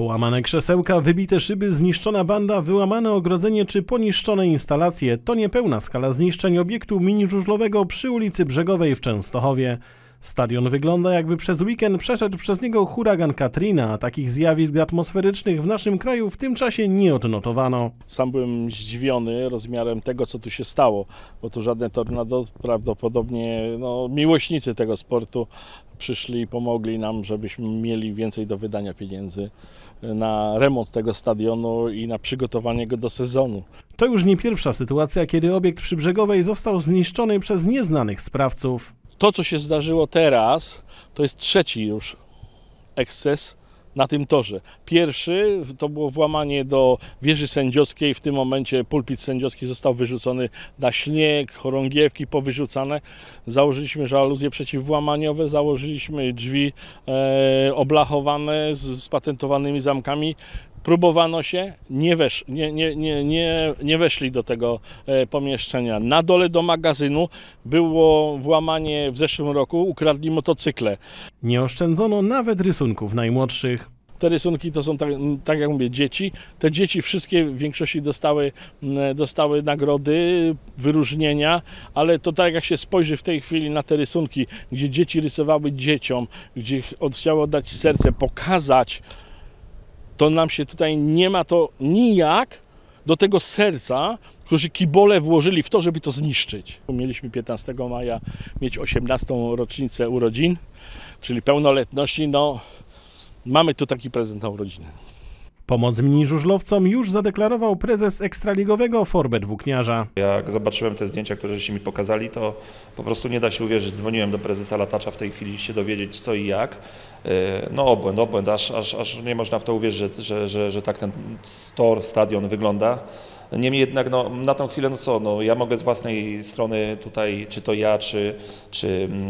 Połamane krzesełka, wybite szyby, zniszczona banda, wyłamane ogrodzenie czy poniszczone instalacje to niepełna skala zniszczeń obiektu mini-żużlowego przy ulicy Brzegowej w Częstochowie. Stadion wygląda, jakby przez weekend przeszedł przez niego huragan Katrina, a takich zjawisk atmosferycznych w naszym kraju w tym czasie nie odnotowano. Sam byłem zdziwiony rozmiarem tego, co tu się stało, bo tu żadne tornado, prawdopodobnie miłośnicy tego sportu przyszli i pomogli nam, żebyśmy mieli więcej do wydania pieniędzy na remont tego stadionu i na przygotowanie go do sezonu. To już nie pierwsza sytuacja, kiedy obiekt przy Brzegowej został zniszczony przez nieznanych sprawców. To, co się zdarzyło teraz, to jest trzeci już eksces na tym torze. Pierwszy to było włamanie do wieży sędziowskiej. W tym momencie pulpit sędziowski został wyrzucony na śnieg, chorągiewki powyrzucane. Założyliśmy żaluzje przeciwwłamaniowe, założyliśmy drzwi oblachowane z patentowanymi zamkami. Próbowano się, nie weszli do tego pomieszczenia. Na dole do magazynu było włamanie w zeszłym roku, ukradli motocykle. Nie oszczędzono nawet rysunków najmłodszych. Te rysunki to są, tak jak mówię, dzieci. Te dzieci wszystkie w większości dostały nagrody, wyróżnienia, ale to tak jak się spojrzy w tej chwili na te rysunki, gdzie dzieci rysowały dzieciom, gdzie chciało dać serce, pokazać, to nam się tutaj nie ma to nijak do tego serca, którzy kibole włożyli w to, żeby to zniszczyć. Mieliśmy 15 maja mieć 18. rocznicę urodzin, czyli pełnoletności. Mamy tu taki prezent na urodziny. Pomoc mini-żużlowcom już zadeklarował prezes ekstraligowego Forbet Włókniarza. Jak zobaczyłem te zdjęcia, które się mi pokazali, to po prostu nie da się uwierzyć. Dzwoniłem do prezesa Latacza w tej chwili się dowiedzieć co i jak. No obłęd, aż nie można w to uwierzyć, że tak ten tor, stadion wygląda. Niemniej jednak na tą chwilę ja mogę z własnej strony tutaj, czy to ja, czy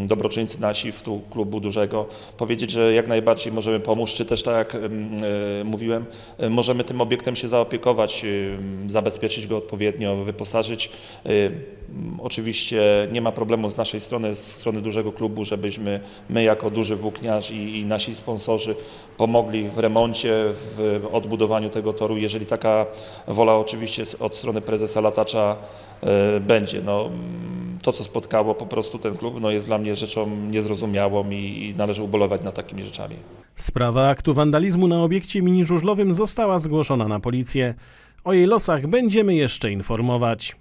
dobroczyńcy nasi w tu klubu dużego powiedzieć, że jak najbardziej możemy pomóc, czy też tak jak mówiłem, możemy tym obiektem się zaopiekować, zabezpieczyć go odpowiednio, wyposażyć. Oczywiście nie ma problemu z naszej strony, z strony dużego klubu, żebyśmy my jako duży włókniarz i nasi sponsorzy pomogli w remoncie, w odbudowaniu tego toru, jeżeli taka wola oczywiście od strony prezesa Latacza będzie. To, co spotkało po prostu ten klub, jest dla mnie rzeczą niezrozumiałą i należy ubolewać nad takimi rzeczami. Sprawa aktu wandalizmu na obiekcie mini-żużlowym została zgłoszona na policję. O jej losach będziemy jeszcze informować.